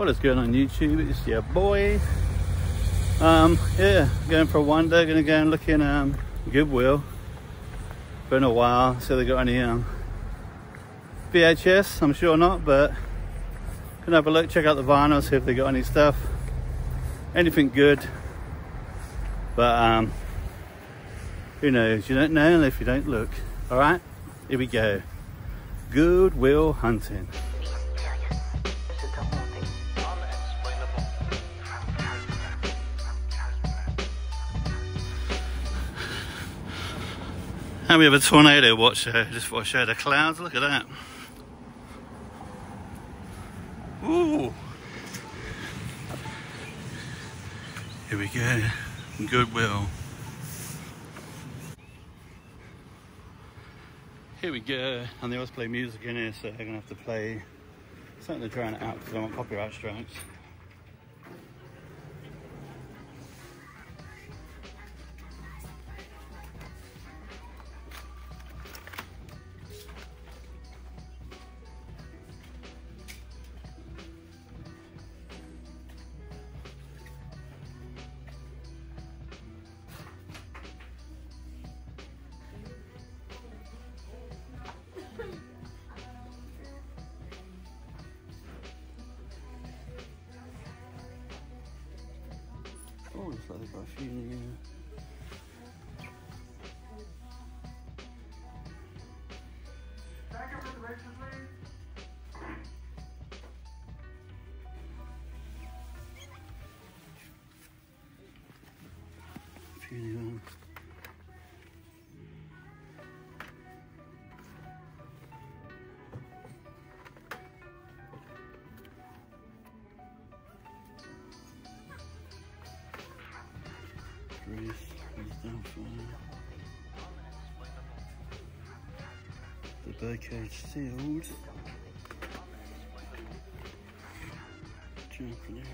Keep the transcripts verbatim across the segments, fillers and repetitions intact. What is going on YouTube? It's your boy. Um, yeah, going for a wander. Gonna go and look in um, Goodwill. Been a while, so they got any um, V H S? I'm sure not, but gonna have a look, check out the vinyl, see if they got any stuff, anything good. But um, who knows? You don't know if you don't look. All right, here we go. Goodwill hunting. And we have a tornado watch there, just for a show the clouds, look at that. Ooh. Here we go, Goodwill. Here we go, and they always play music in here, so they're gonna have to play something to drown it out because I want copyright strikes. Oh, it's like they've got a few in here. A few in here. He's down for the bird cage sealed. Jump in there.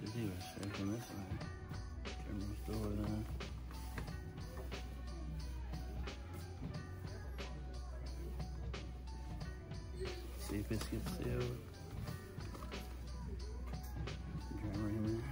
There's even a shape on this side. Camera's door there. Sea biscuit sealed. Camera in there.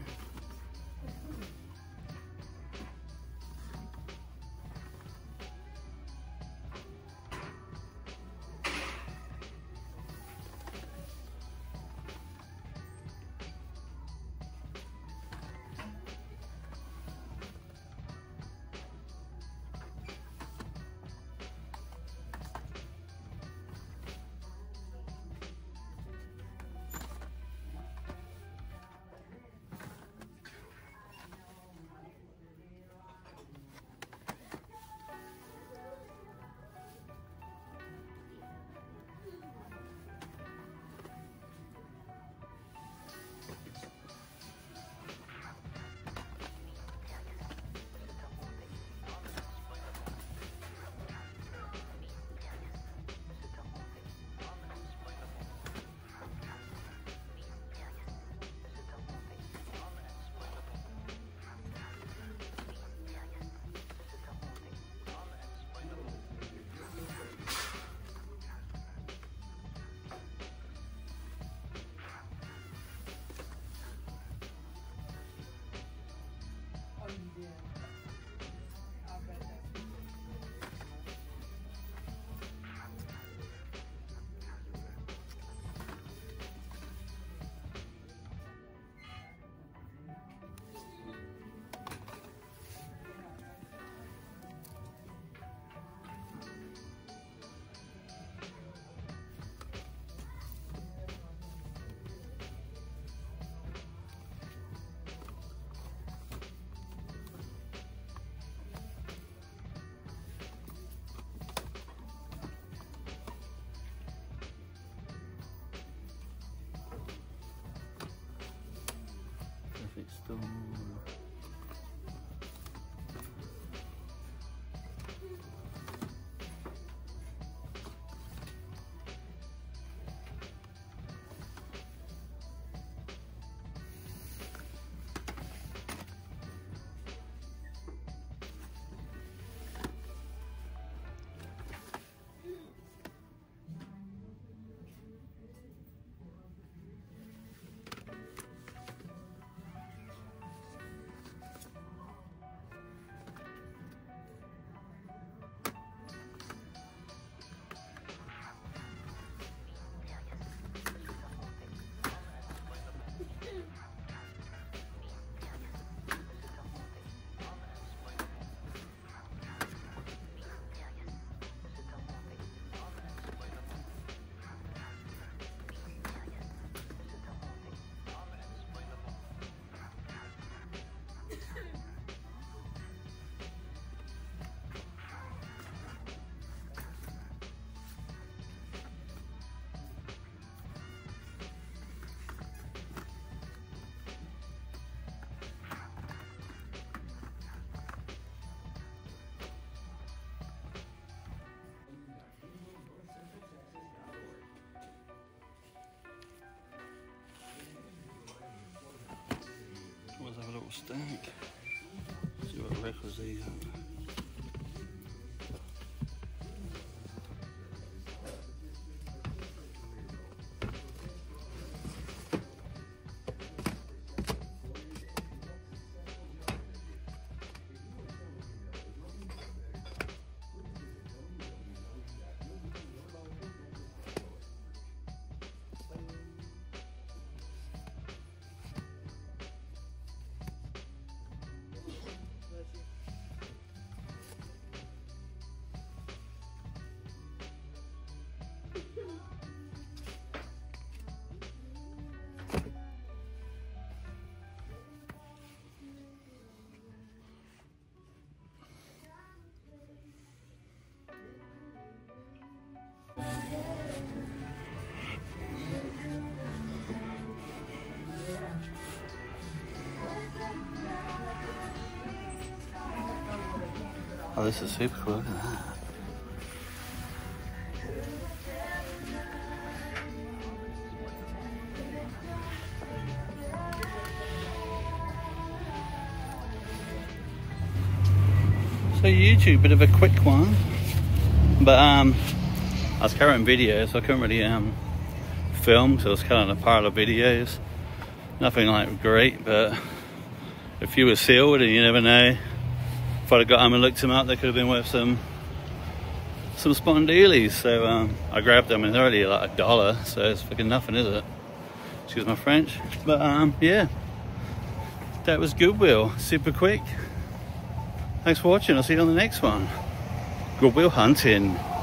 stank. Let's see what records these are. Oh, this is super cool, look at that. So YouTube, bit of a quick one, but um, I was carrying videos, so I couldn't really um, film, so I was carrying a pile of videos. Nothing like great, but if you were sealed, and you never know, if I'd got home and looked them up, they could have been worth some some spondeelies. So um, I grabbed them, and they're already like a dollar, so it's fucking nothing, is it? Excuse my French, but um, yeah, that was Goodwill, super quick. Thanks for watching. I'll see you on the next one. Goodwill hunting.